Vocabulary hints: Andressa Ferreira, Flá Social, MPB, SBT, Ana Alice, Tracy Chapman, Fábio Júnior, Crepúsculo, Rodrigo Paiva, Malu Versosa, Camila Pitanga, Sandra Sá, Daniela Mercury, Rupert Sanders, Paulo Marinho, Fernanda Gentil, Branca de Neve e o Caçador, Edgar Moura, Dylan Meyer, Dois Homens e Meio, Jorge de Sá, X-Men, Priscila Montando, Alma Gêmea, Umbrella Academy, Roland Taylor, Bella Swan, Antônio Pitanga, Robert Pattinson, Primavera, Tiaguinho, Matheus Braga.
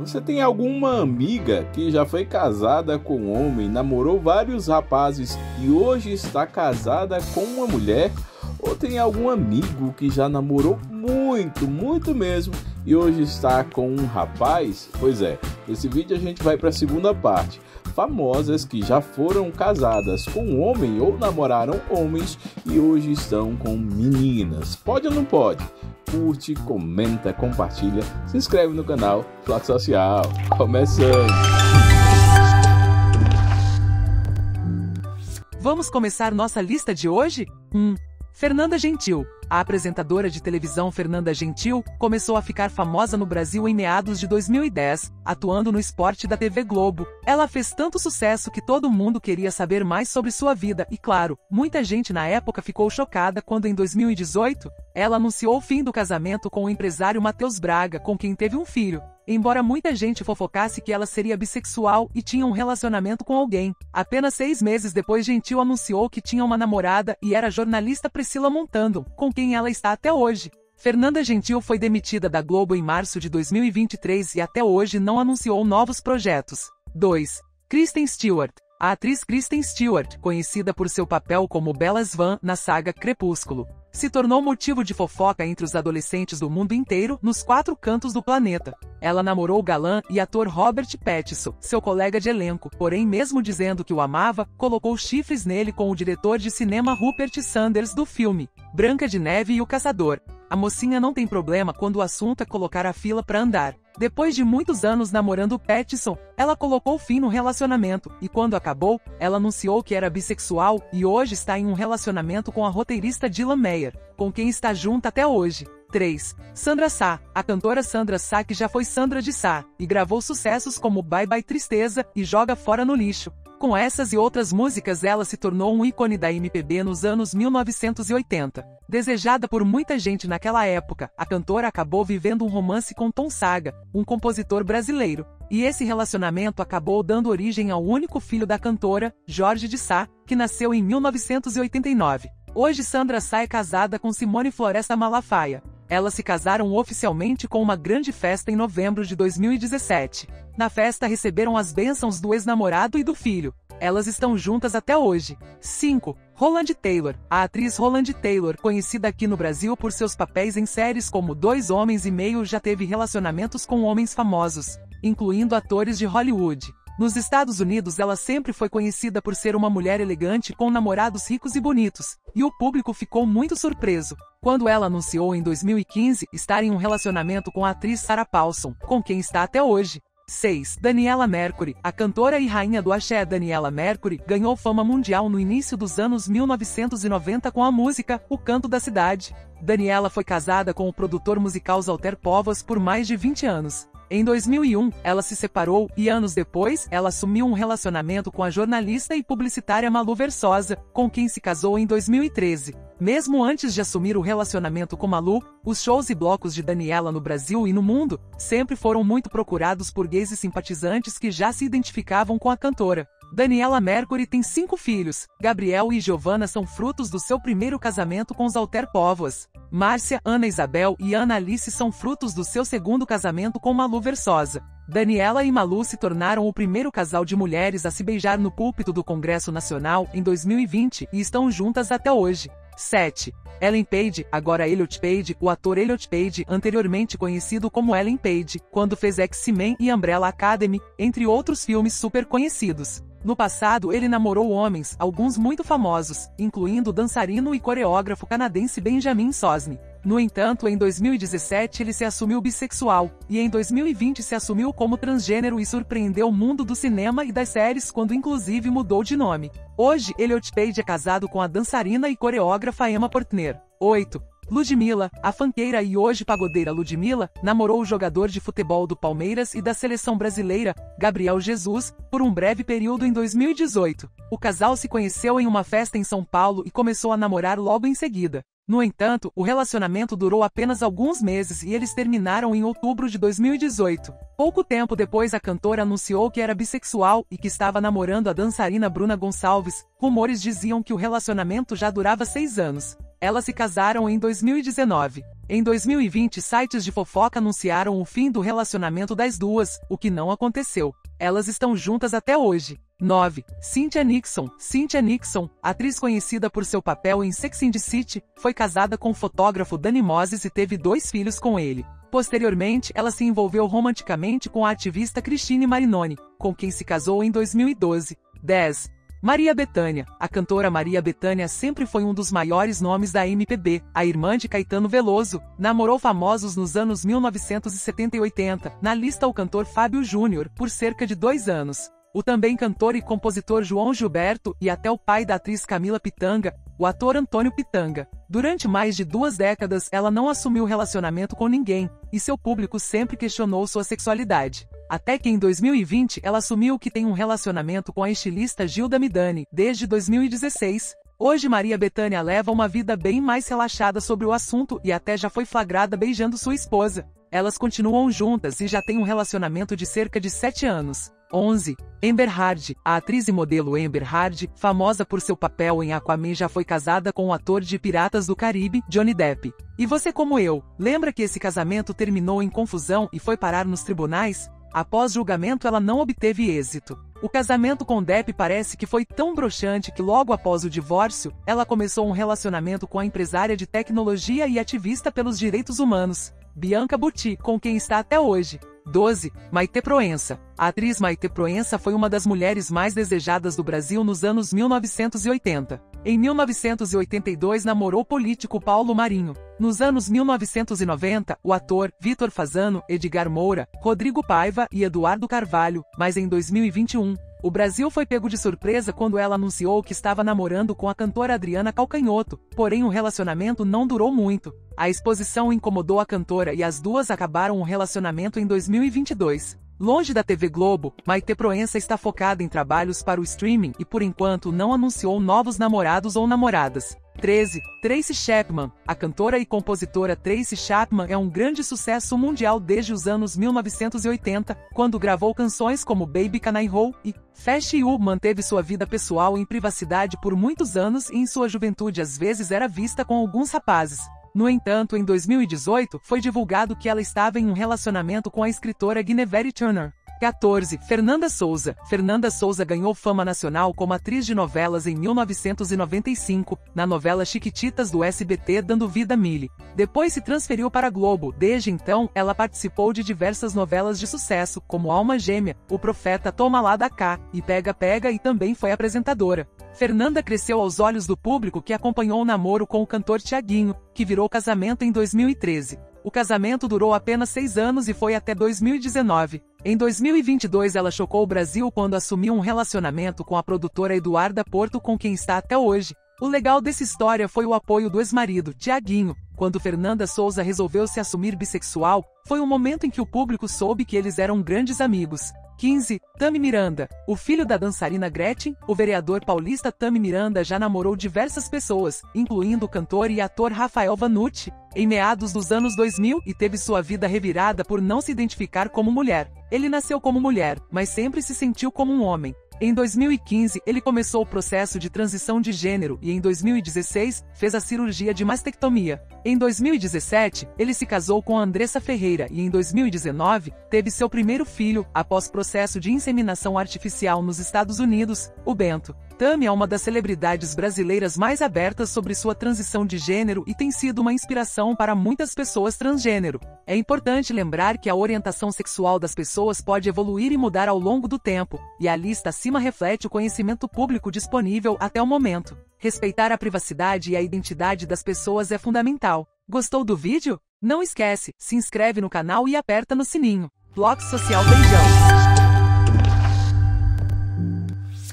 Você tem alguma amiga que já foi casada com um homem, namorou vários rapazes e hoje está casada com uma mulher? Ou tem algum amigo que já namorou muito, muito mesmo e hoje está com um rapaz? Pois é, nesse vídeo a gente vai para a segunda parte. Famosas que já foram casadas com um homem ou namoraram homens e hoje estão com meninas. Pode ou não pode? Curte, comenta, compartilha, se inscreve no canal Flá Social. Começando! Vamos começar nossa lista de hoje? 1. Fernanda Gentil. A apresentadora de televisão Fernanda Gentil começou a ficar famosa no Brasil em meados de 2010, atuando no esporte da TV Globo. Ela fez tanto sucesso que todo mundo queria saber mais sobre sua vida e, claro, muita gente na época ficou chocada quando, em 2018, ela anunciou o fim do casamento com o empresário Matheus Braga, com quem teve um filho. Embora muita gente fofocasse que ela seria bissexual e tinha um relacionamento com alguém, apenas 6 meses depois Gentil anunciou que tinha uma namorada e era a jornalista Priscila Montando, com quem ela está até hoje. Fernanda Gentil foi demitida da Globo em março de 2023 e até hoje não anunciou novos projetos. 2. Kristen Stewart. A atriz Kristen Stewart, conhecida por seu papel como Bella Swan na saga Crepúsculo, se tornou motivo de fofoca entre os adolescentes do mundo inteiro, nos 4 cantos do planeta. Ela namorou o galã e ator Robert Pattinson, seu colega de elenco, porém mesmo dizendo que o amava, colocou chifres nele com o diretor de cinema Rupert Sanders do filme Branca de Neve e o Caçador. A mocinha não tem problema quando o assunto é colocar a fila para andar. Depois de muitos anos namorando Pattinson, ela colocou fim no relacionamento, e quando acabou, ela anunciou que era bissexual e hoje está em um relacionamento com a roteirista Dylan Meyer, com quem está junta até hoje. 3. Sandra Sá. A cantora Sandra Sá, que já foi Sandra de Sá, e gravou sucessos como Bye Bye Tristeza e Joga Fora no Lixo. Com essas e outras músicas ela se tornou um ícone da MPB nos anos 1980. Desejada por muita gente naquela época, a cantora acabou vivendo um romance com Tom Saga, um compositor brasileiro. E esse relacionamento acabou dando origem ao único filho da cantora, Jorge de Sá, que nasceu em 1989. Hoje Sandra Sá é casada com Simone Floresta Malafaia. Elas se casaram oficialmente com uma grande festa em novembro de 2017. Na festa receberam as bênçãos do ex-namorado e do filho. Elas estão juntas até hoje. 5. Roland Taylor. A atriz Roland Taylor, conhecida aqui no Brasil por seus papéis em séries como Dois Homens e Meio, já teve relacionamentos com homens famosos, incluindo atores de Hollywood. Nos Estados Unidos ela sempre foi conhecida por ser uma mulher elegante com namorados ricos e bonitos, e o público ficou muito surpreso quando ela anunciou em 2015 estar em um relacionamento com a atriz Sarah Paulson, com quem está até hoje. 6. Daniela Mercury. A cantora e rainha do axé Daniela Mercury ganhou fama mundial no início dos anos 1990 com a música O Canto da Cidade. Daniela foi casada com o produtor musical Walter Povas por mais de 20 anos. Em 2001, ela se separou e anos depois, ela assumiu um relacionamento com a jornalista e publicitária Malu Versosa, com quem se casou em 2013. Mesmo antes de assumir o relacionamento com Malu, os shows e blocos de Daniela no Brasil e no mundo sempre foram muito procurados por gays e simpatizantes que já se identificavam com a cantora. Daniela Mercury tem 5 filhos, Gabriel e Giovanna são frutos do seu primeiro casamento com os Walter Povas. Márcia, Ana Isabel e Ana Alice são frutos do seu segundo casamento com Malu Versosa. Daniela e Malu se tornaram o primeiro casal de mulheres a se beijar no púlpito do Congresso Nacional em 2020 e estão juntas até hoje. 7. Ellen Page. Agora Elliot Page, o ator Elliot Page, anteriormente conhecido como Ellen Page, quando fez X-Men e Umbrella Academy, entre outros filmes super conhecidos. No passado ele namorou homens, alguns muito famosos, incluindo o dançarino e coreógrafo canadense Benjamin Sosne. No entanto, em 2017 ele se assumiu bissexual, e em 2020 se assumiu como transgênero e surpreendeu o mundo do cinema e das séries quando inclusive mudou de nome. Hoje, Elliot Page é casado com a dançarina e coreógrafa Emma Portner. 8. Ludmilla. A funkeira e hoje pagodeira Ludmilla namorou o jogador de futebol do Palmeiras e da seleção brasileira, Gabriel Jesus, por um breve período em 2018. O casal se conheceu em uma festa em São Paulo e começou a namorar logo em seguida. No entanto, o relacionamento durou apenas alguns meses e eles terminaram em outubro de 2018. Pouco tempo depois a cantora anunciou que era bissexual e que estava namorando a dançarina Bruna Gonçalves. Rumores diziam que o relacionamento já durava 6 anos. Elas se casaram em 2019. Em 2020, sites de fofoca anunciaram o fim do relacionamento das duas, o que não aconteceu. Elas estão juntas até hoje. 9. Cynthia Nixon. Cynthia Nixon, atriz conhecida por seu papel em Sex and the City, foi casada com o fotógrafo Danny Moses e teve 2 filhos com ele. Posteriormente, ela se envolveu romanticamente com a ativista Christine Marinoni, com quem se casou em 2012. 10. Maria Betânia. A cantora Maria Betânia sempre foi um dos maiores nomes da MPB. A irmã de Caetano Veloso, namorou famosos nos anos 1970 e 80, na lista o cantor Fábio Júnior, por cerca de 2 anos. O também cantor e compositor João Gilberto e até o pai da atriz Camila Pitanga, o ator Antônio Pitanga. Durante mais de 2 décadas, ela não assumiu relacionamento com ninguém, e seu público sempre questionou sua sexualidade. Até que em 2020, ela assumiu que tem um relacionamento com a estilista Gilda Midani, desde 2016. Hoje Maria Betânia leva uma vida bem mais relaxada sobre o assunto e até já foi flagrada beijando sua esposa. Elas continuam juntas e já têm um relacionamento de cerca de 7 anos. 11. Amber Heard. A atriz e modelo Amber Heard, famosa por seu papel em Aquaman, já foi casada com o ator de Piratas do Caribe, Johnny Depp. E você como eu, lembra que esse casamento terminou em confusão e foi parar nos tribunais? Após julgamento, ela não obteve êxito. O casamento com Depp parece que foi tão broxante que logo após o divórcio, ela começou um relacionamento com a empresária de tecnologia e ativista pelos direitos humanos, Bianca Butti, com quem está até hoje. 12. Maite Proença. A atriz Maite Proença foi uma das mulheres mais desejadas do Brasil nos anos 1980. Em 1982 namorou o político Paulo Marinho. Nos anos 1990, o ator, Vitor Fazano, Edgar Moura, Rodrigo Paiva e Eduardo Carvalho, mas em 2021, o Brasil foi pego de surpresa quando ela anunciou que estava namorando com a cantora Adriana Calcanhoto, porém o relacionamento não durou muito. A exposição incomodou a cantora e as duas acabaram o relacionamento em 2022. Longe da TV Globo, Maite Proença está focada em trabalhos para o streaming e por enquanto não anunciou novos namorados ou namoradas. 13. Tracy Chapman. A cantora e compositora Tracy Chapman é um grande sucesso mundial desde os anos 1980, quando gravou canções como Baby Can I Roll e Fast You. Manteve sua vida pessoal em privacidade por muitos anos e em sua juventude às vezes era vista com alguns rapazes. No entanto, em 2018, foi divulgado que ela estava em um relacionamento com a escritora Guinevere Turner. 14. Fernanda Souza. Fernanda Souza ganhou fama nacional como atriz de novelas em 1995, na novela Chiquititas do SBT, dando vida a Milly. Depois se transferiu para a Globo. Desde então, ela participou de diversas novelas de sucesso, como Alma Gêmea, O Profeta, Toma Lá da Cá e Pega Pega, e também foi apresentadora. Fernanda cresceu aos olhos do público, que acompanhou o namoro com o cantor Tiaguinho, que virou casamento em 2013. O casamento durou apenas 6 anos e foi até 2019. Em 2022, ela chocou o Brasil quando assumiu um relacionamento com a produtora Eduarda Porto, com quem está até hoje. O legal dessa história foi o apoio do ex-marido, Tiaguinho. Quando Fernanda Souza resolveu se assumir bissexual, foi um momento em que o público soube que eles eram grandes amigos. 15. Tami Miranda. O filho da dançarina Gretchen, o vereador paulista Tami Miranda já namorou diversas pessoas, incluindo o cantor e ator Rafael Vanucci, em meados dos anos 2000, e teve sua vida revirada por não se identificar como mulher. Ele nasceu como mulher, mas sempre se sentiu como um homem. Em 2015, ele começou o processo de transição de gênero e em 2016, fez a cirurgia de mastectomia. Em 2017, ele se casou com Andressa Ferreira e em 2019, teve seu primeiro filho, após processo de inseminação artificial nos Estados Unidos, o Bento. Tami é uma das celebridades brasileiras mais abertas sobre sua transição de gênero e tem sido uma inspiração para muitas pessoas transgênero. É importante lembrar que a orientação sexual das pessoas pode evoluir e mudar ao longo do tempo, e a lista acima reflete o conhecimento público disponível até o momento. Respeitar a privacidade e a identidade das pessoas é fundamental. Gostou do vídeo? Não esquece, se inscreve no canal e aperta no sininho. Bloco Social, beijão!